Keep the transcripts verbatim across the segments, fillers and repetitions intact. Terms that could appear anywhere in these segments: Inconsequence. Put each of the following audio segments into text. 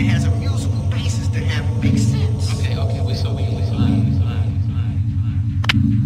It has a musical basis that have big sense. Okay, okay, we so we we fine, we fine, fine, fine.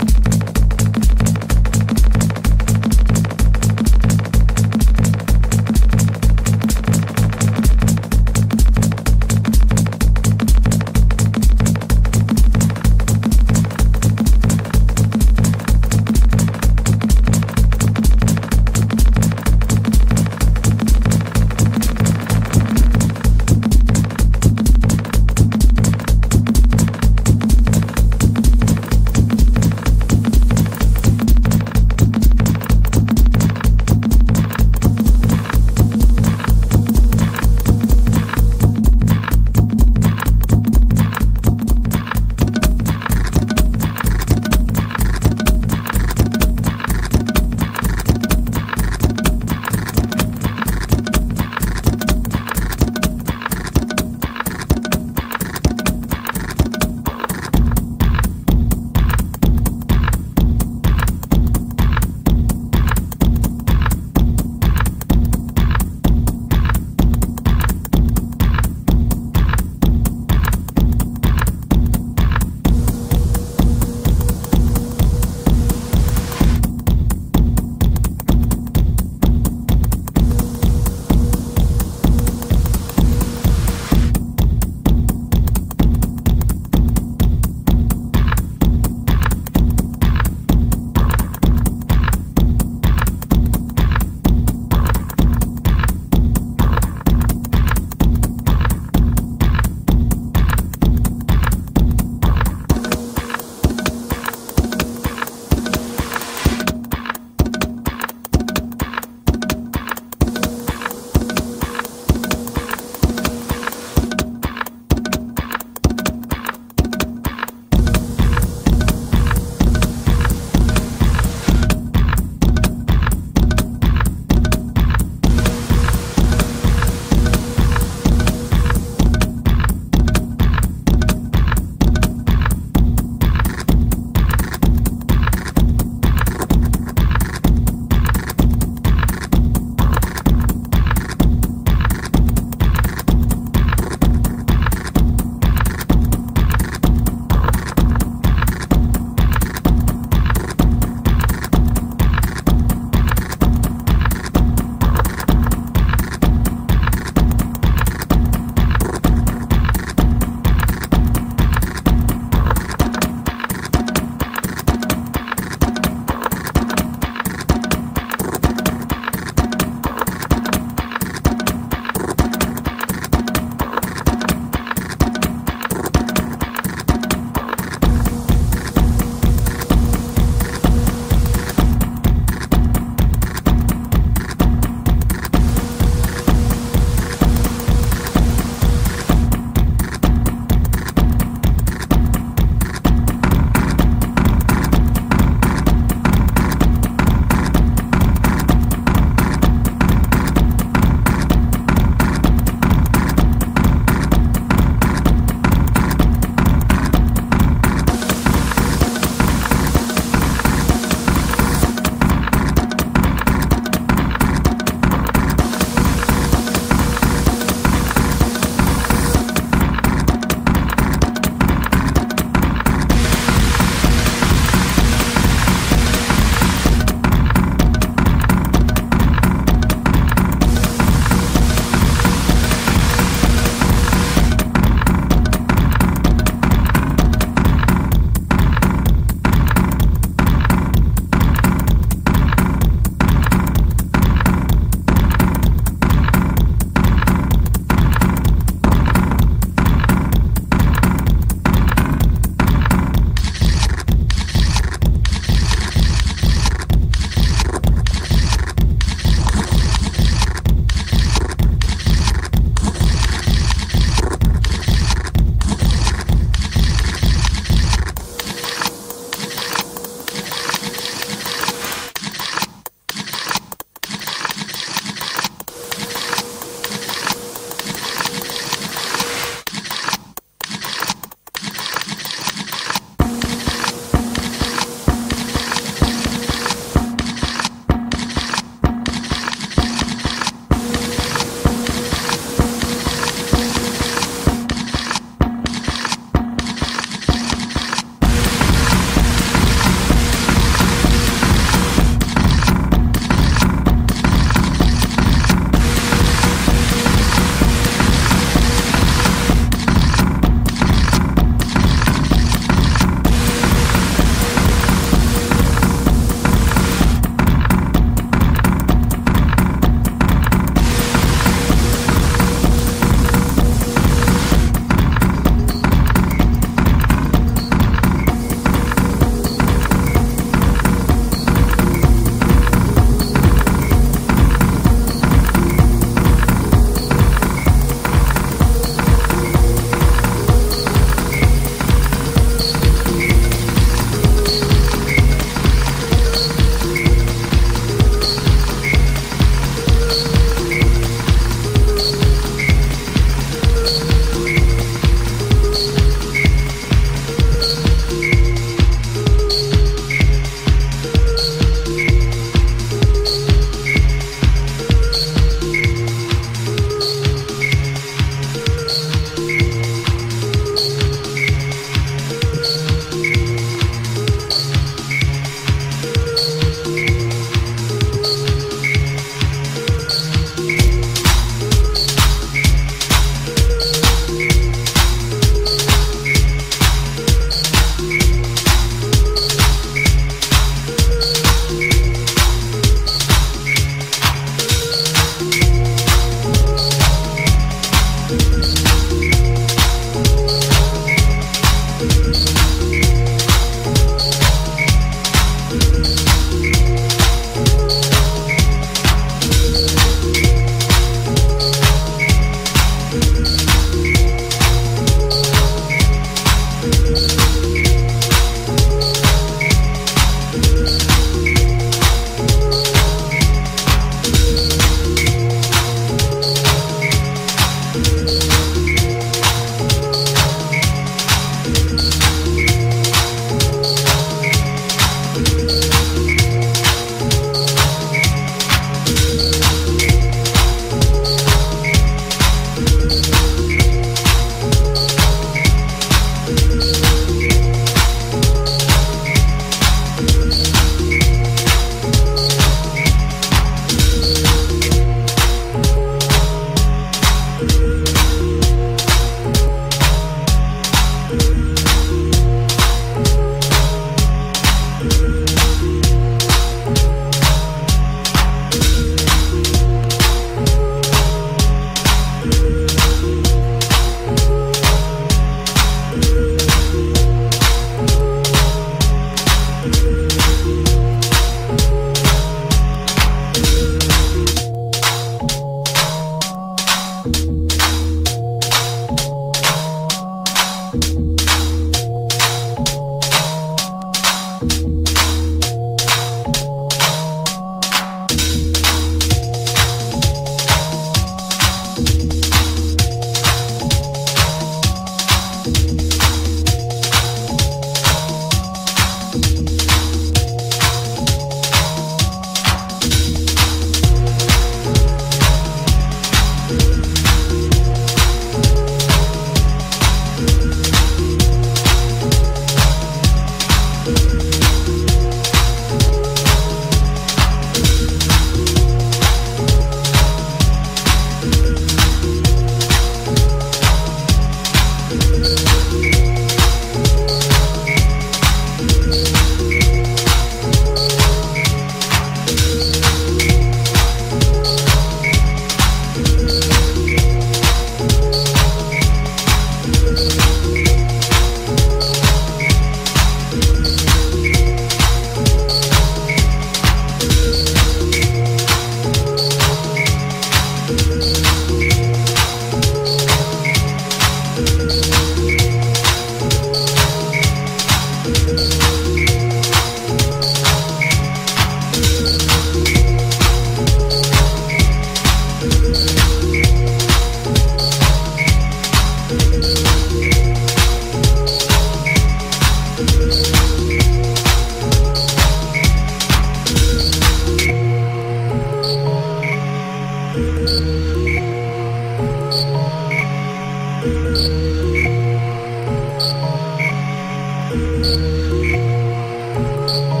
You.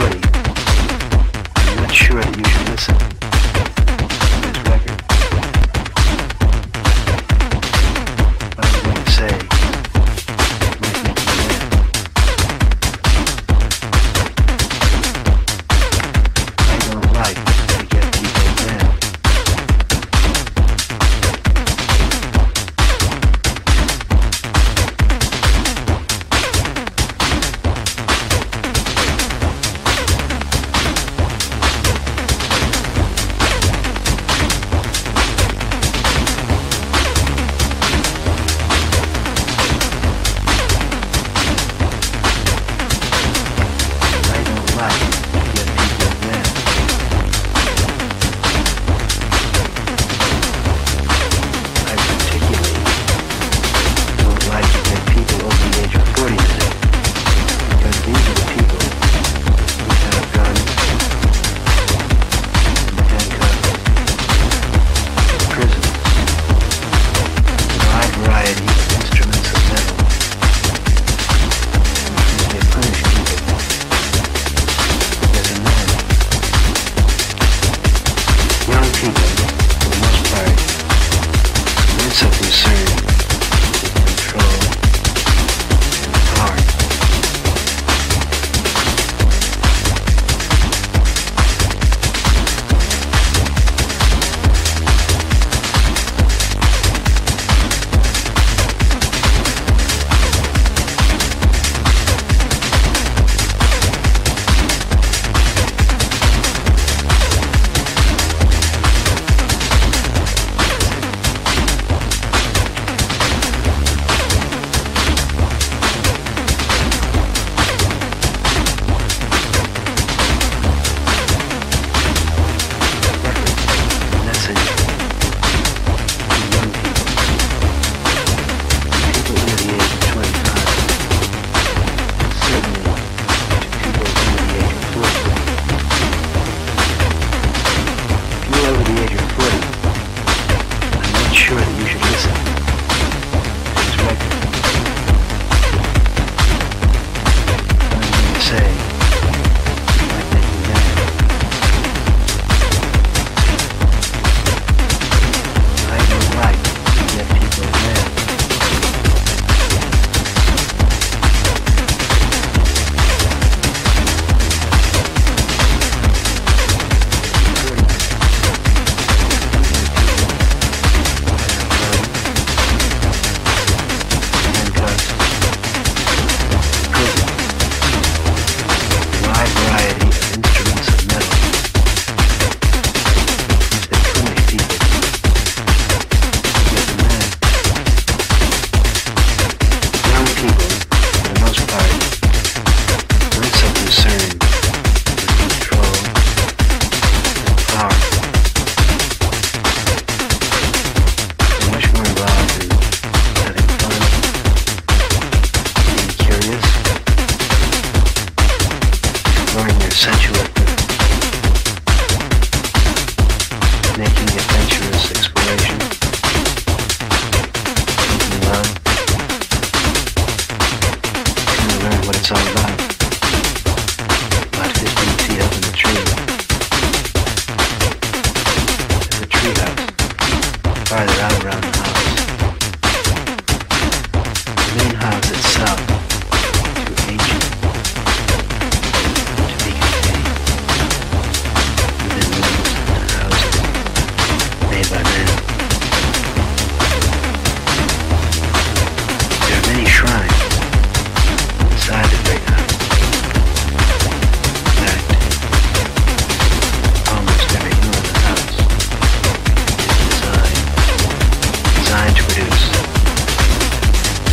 free. I'm not sure that you should listen to this record. But I'm going to say, make me live. I don't like to get people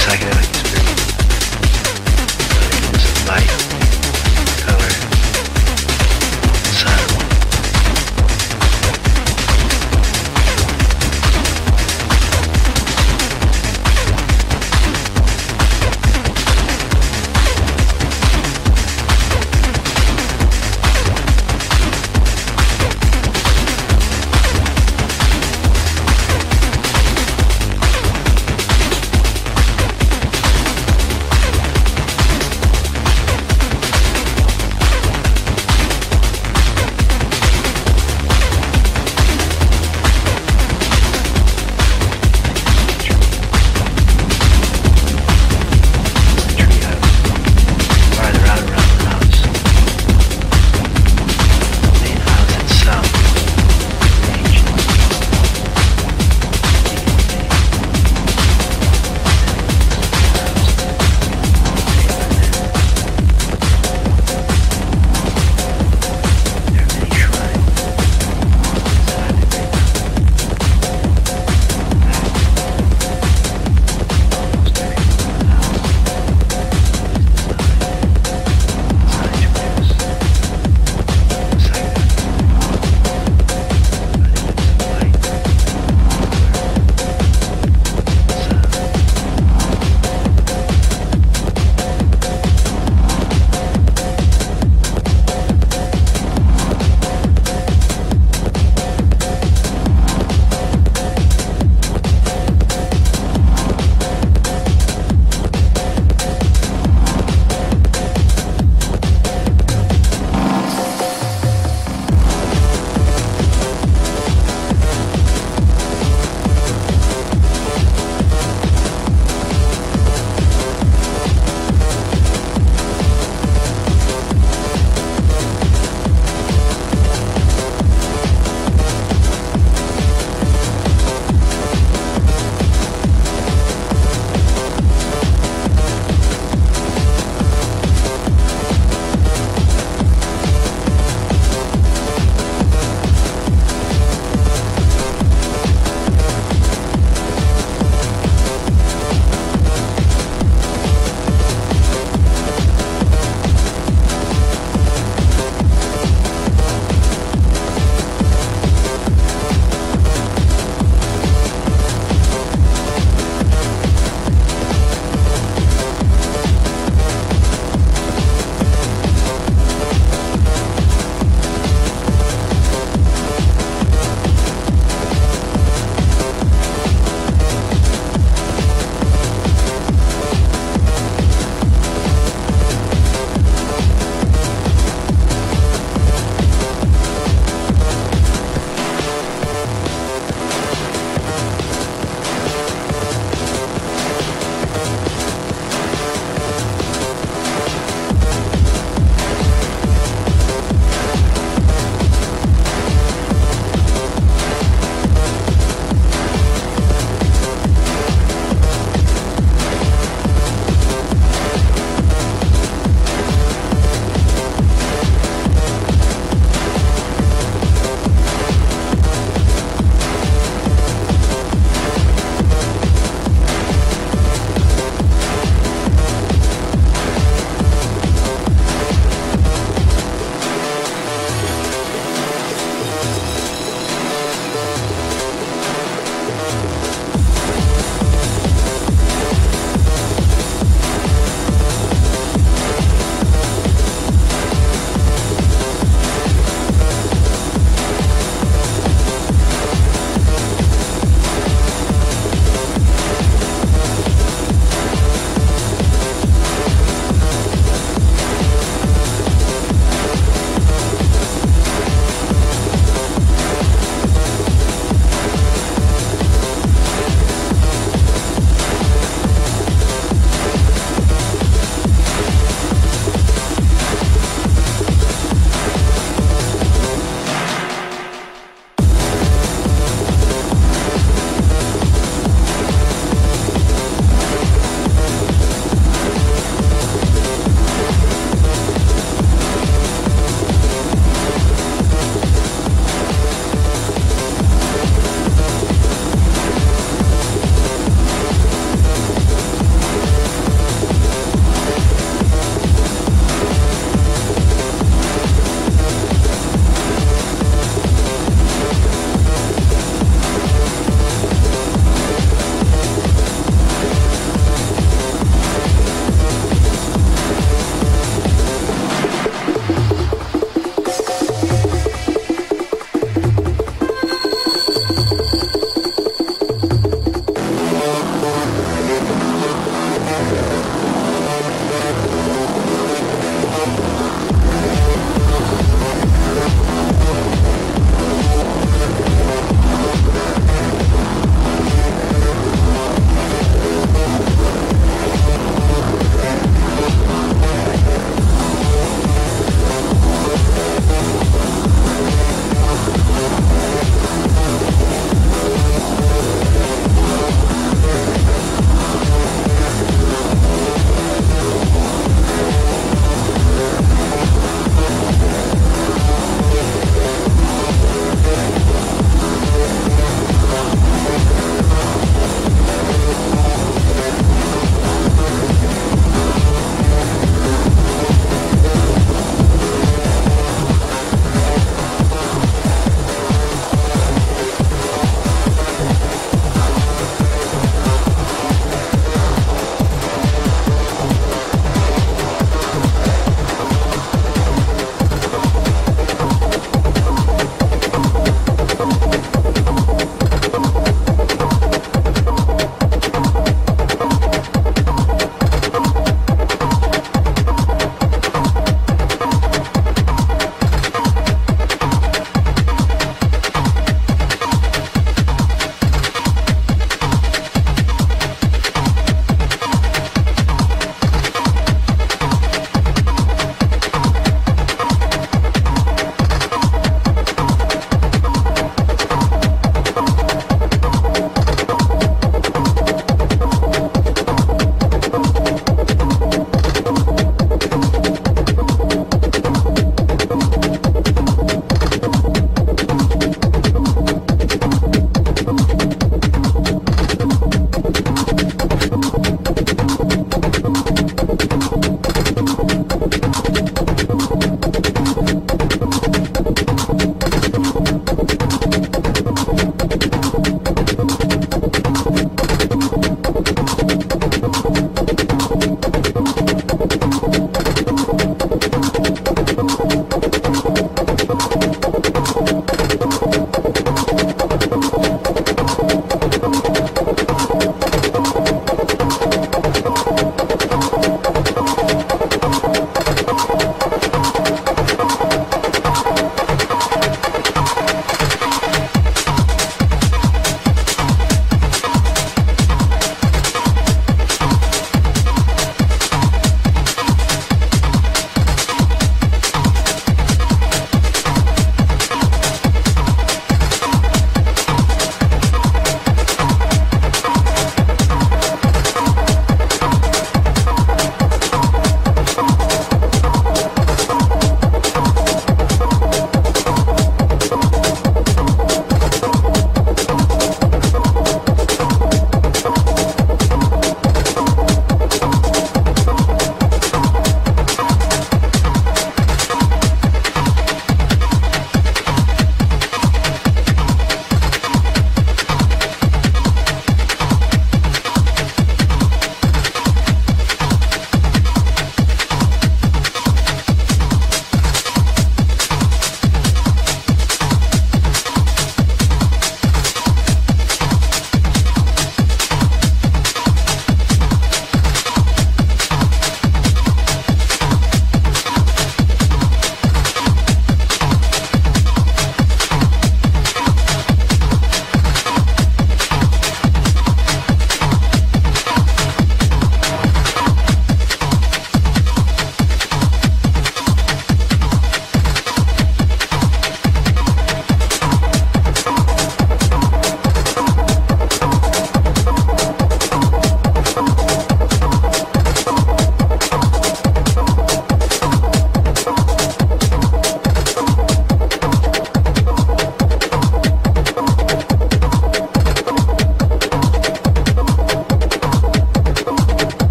psychedelic experience.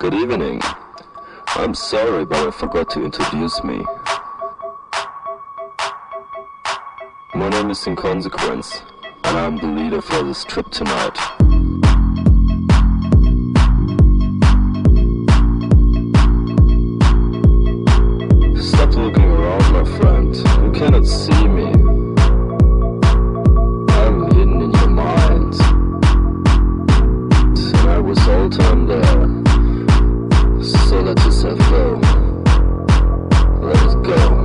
Good evening. I'm sorry, but I forgot to introduce me. My name is Inconsequence, and I'm the leader for this trip tonight. Stop looking around, my friend. You cannot see me. I'm hidden in your mind. And I was all time there. So let yourself go. Let it go.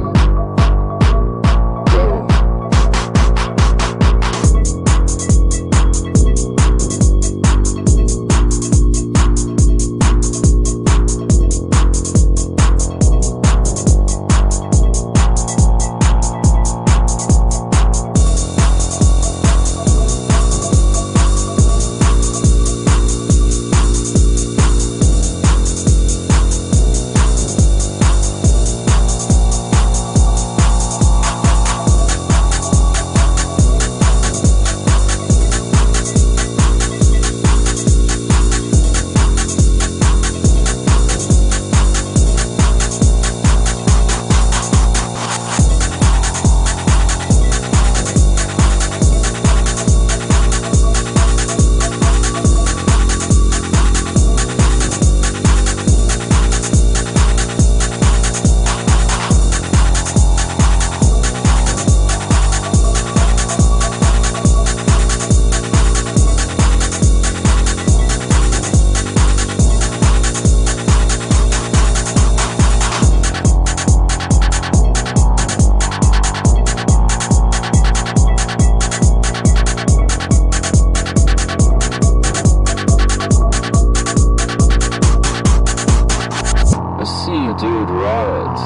Dude, right?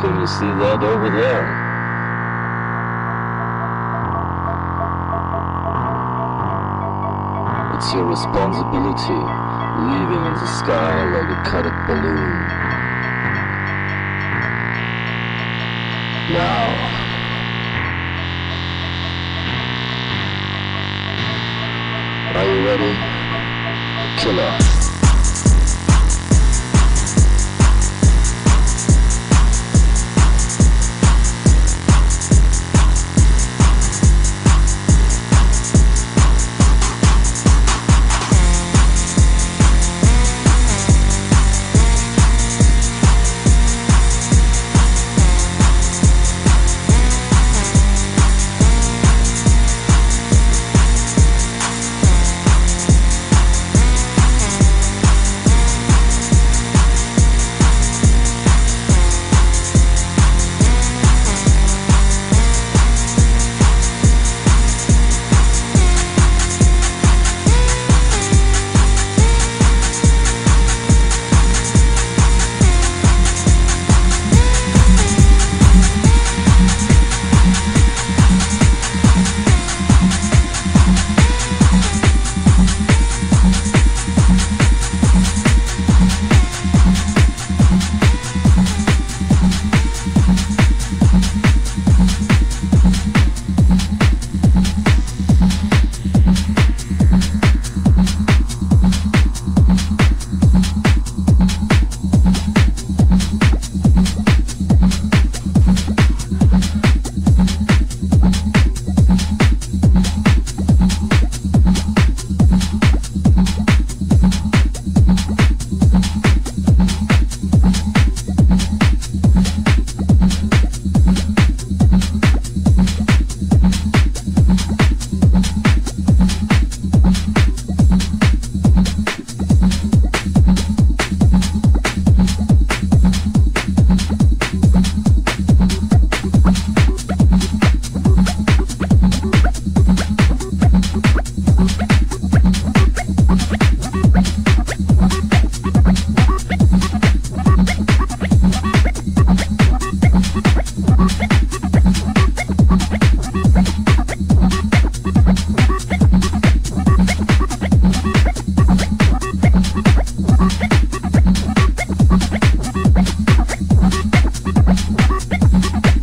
Can you see that over there? It's your responsibility, leaving in the sky like a cutted balloon. Now, are you ready? Killer. We'll be right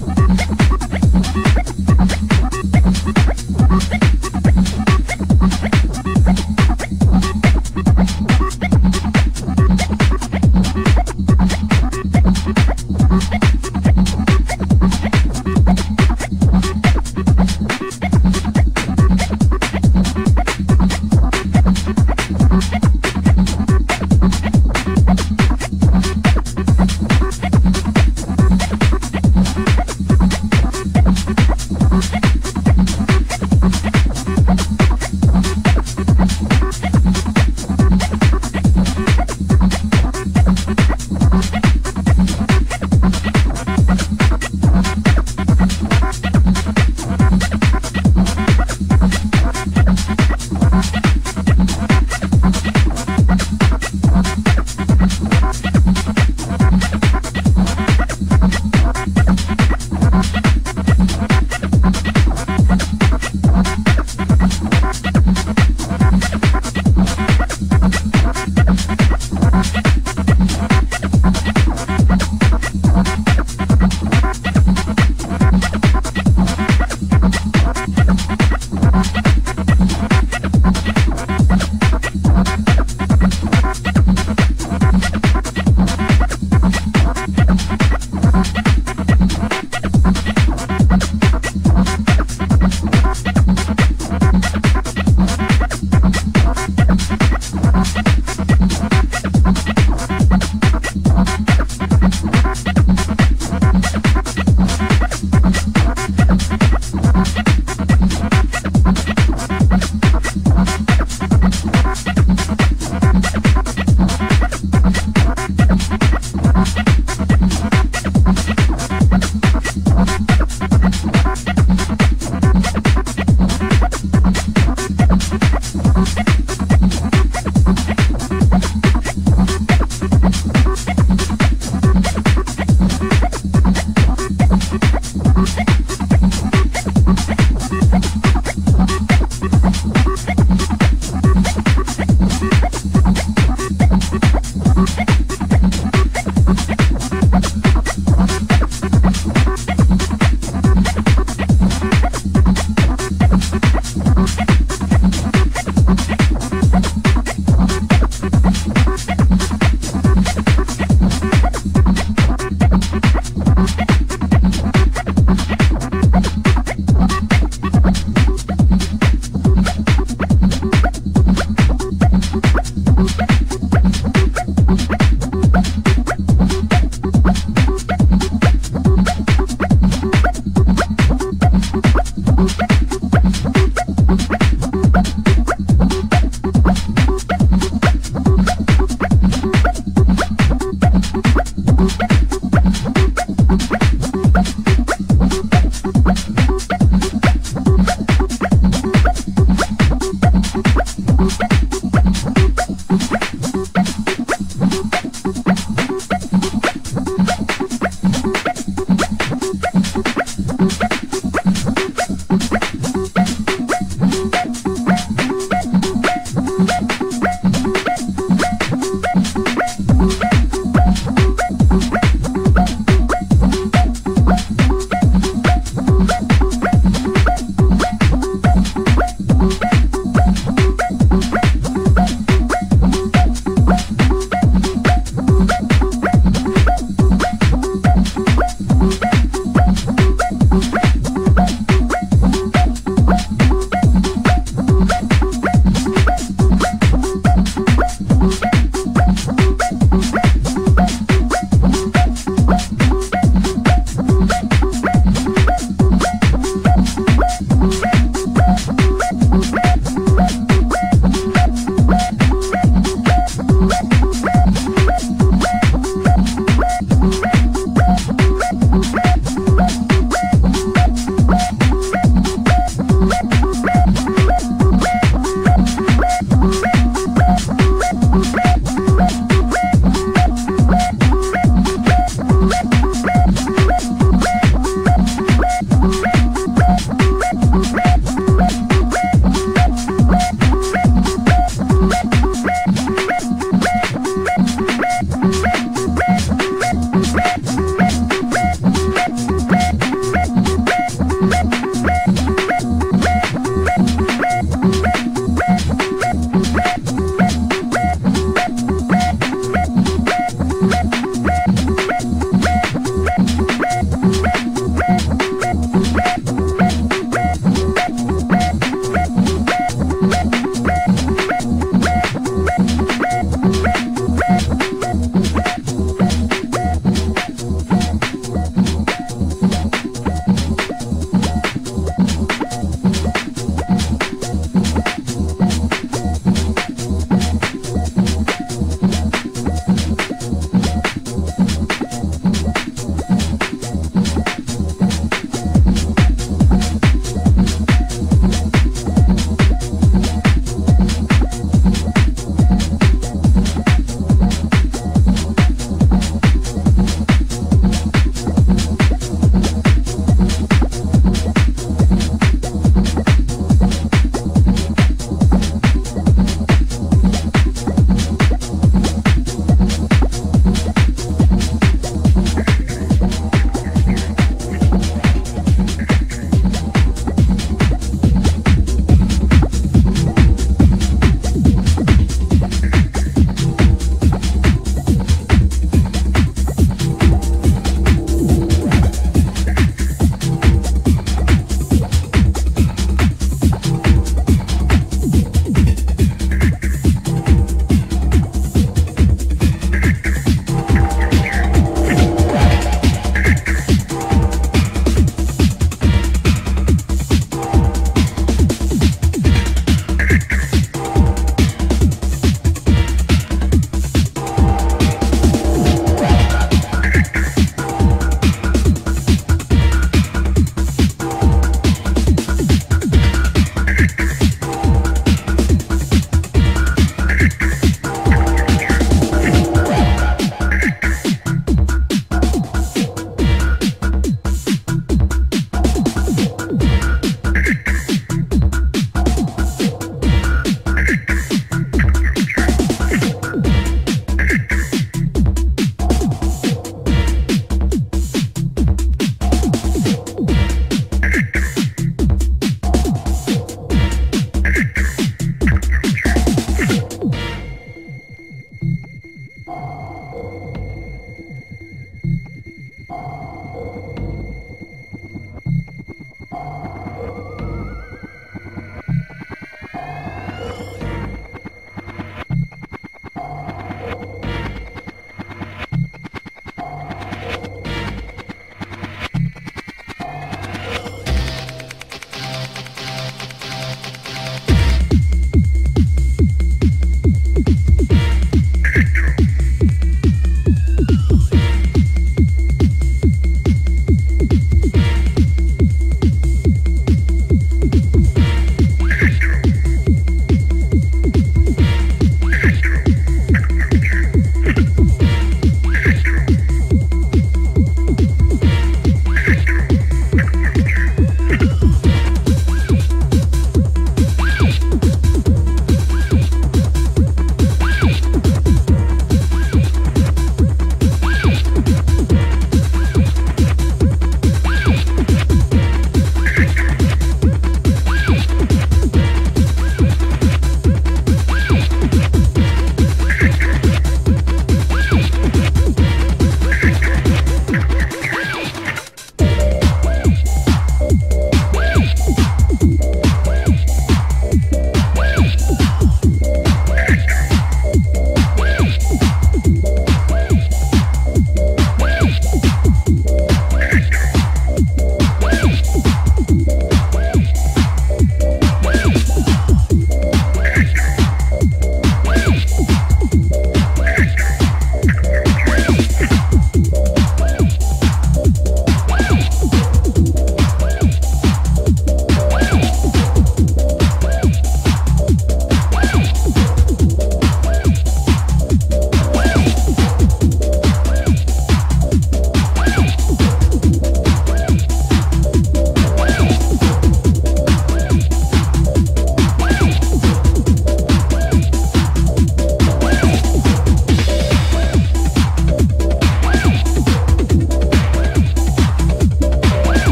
back. We'll be right back.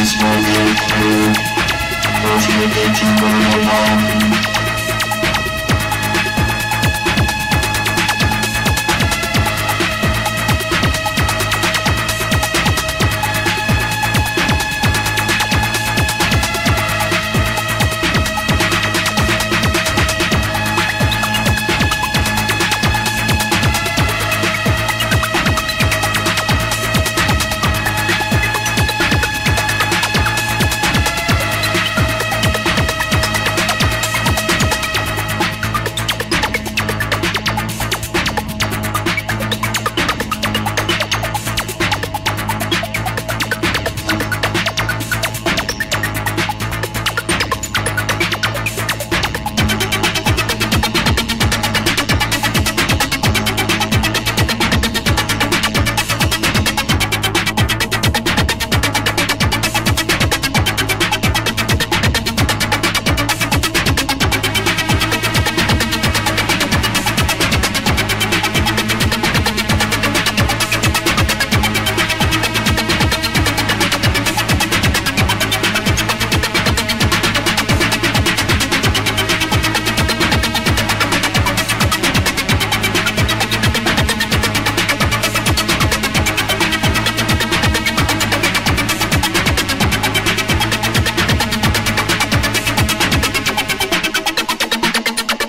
It's more than a clue. Don't you think you burn along?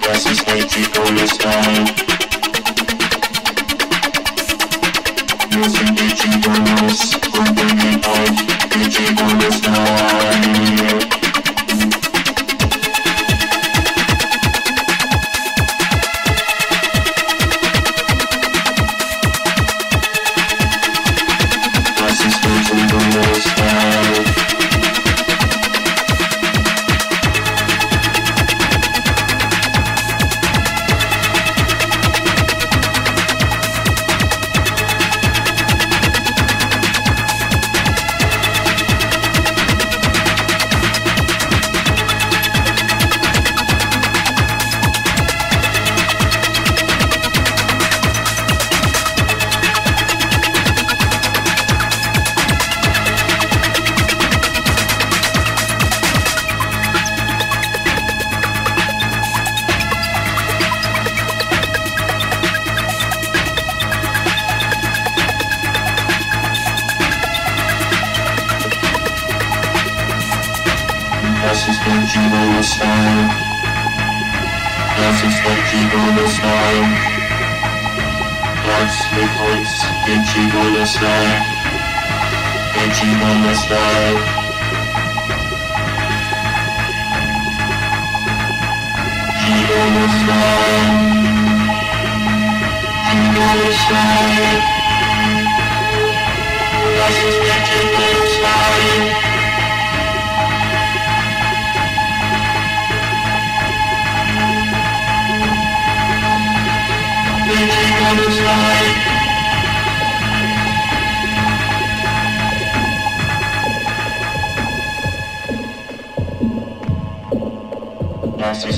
presence waiting for your style. Music beating the noise, open it up, beating for your style. This is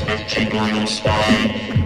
the jingle in your spine.